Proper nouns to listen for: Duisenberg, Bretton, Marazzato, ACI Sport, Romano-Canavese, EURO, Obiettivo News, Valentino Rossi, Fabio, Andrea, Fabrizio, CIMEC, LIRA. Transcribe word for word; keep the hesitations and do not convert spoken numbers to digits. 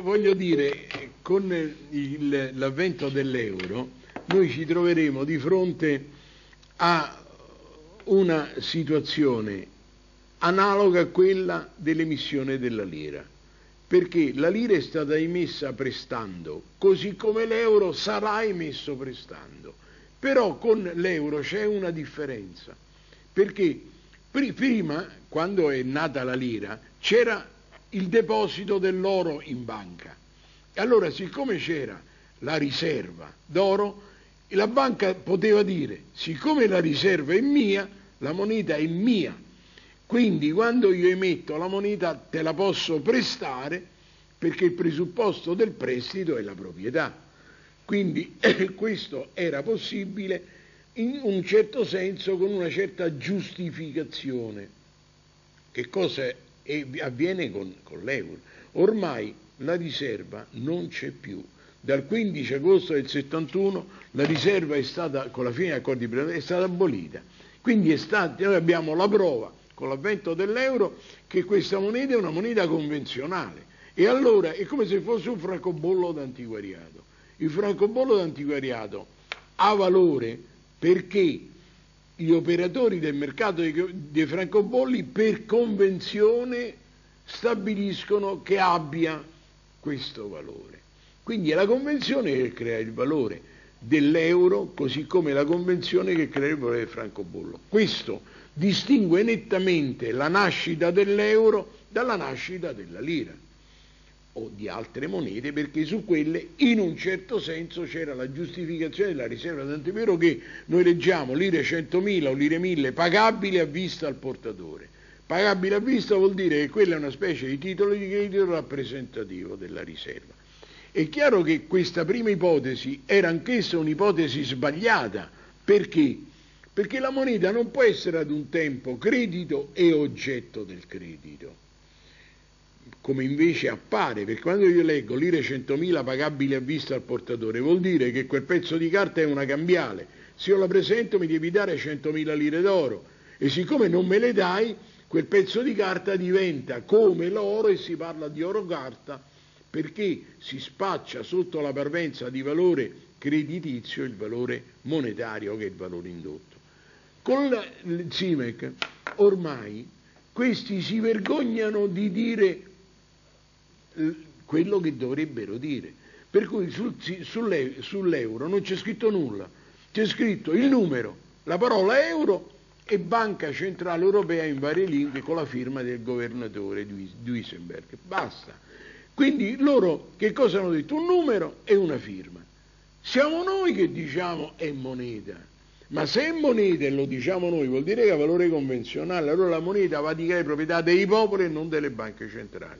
voglio dire, con l'avvento dell'euro noi ci troveremo di fronte a una situazione analoga a quella dell'emissione della lira, perché la lira è stata emessa prestando, così come l'euro sarà emesso prestando. Però con l'euro c'è una differenza, perché prima, quando è nata la lira, c'era il deposito dell'oro in banca. Allora, siccome c'era la riserva d'oro, la banca poteva dire: siccome la riserva è mia, la moneta è mia, quindi quando io emetto la moneta te la posso prestare, perché il presupposto del prestito è la proprietà. Quindi eh, questo era possibile in un certo senso, con una certa giustificazione. Che cosa è, avviene con, con l'euro? Ormai la riserva non c'è più. Dal quindici agosto del settantuno la riserva è stata, con la fine degli accordi di Bretton, è stata abolita. Quindi è stata, noi abbiamo la prova, con l'avvento dell'euro, che questa moneta è una moneta convenzionale. E allora è come se fosse un francobollo d'antiquariato. Il francobollo d'antiquariato ha valore perché gli operatori del mercato dei francobolli per convenzione stabiliscono che abbia questo valore. Quindi è la convenzione che crea il valore dell'euro, così come la convenzione che crea il valore del francobollo. Questo distingue nettamente la nascita dell'euro dalla nascita della lira o di altre monete, perché su quelle in un certo senso c'era la giustificazione della riserva, tant'è vero che noi leggiamo lire centomila o lire mille pagabile a vista al portatore. Pagabile a vista vuol dire che quella è una specie di titolo di credito rappresentativo della riserva. È chiaro che questa prima ipotesi era anch'essa un'ipotesi sbagliata. Perché? Perché la moneta non può essere ad un tempo credito e oggetto del credito, come invece appare, perché quando io leggo lire centomila pagabile a vista al portatore vuol dire che quel pezzo di carta è una cambiale, se io la presento mi devi dare centomila lire d'oro e siccome non me le dai quel pezzo di carta diventa come l'oro e si parla di oro carta, perché si spaccia sotto la parvenza di valore creditizio il valore monetario che è il valore indotto. Con il CIMEC ormai questi si vergognano di dire quello che dovrebbero dire, per cui sul, sull'euro non c'è scritto nulla, c'è scritto il numero, la parola euro e Banca Centrale Europea in varie lingue con la firma del governatore Duisenberg, basta. Quindi loro che cosa hanno detto? Un numero e una firma. Siamo noi che diciamo è moneta, ma se è moneta e lo diciamo noi vuol dire che ha valore convenzionale, allora la moneta va di proprietà dei popoli e non delle banche centrali.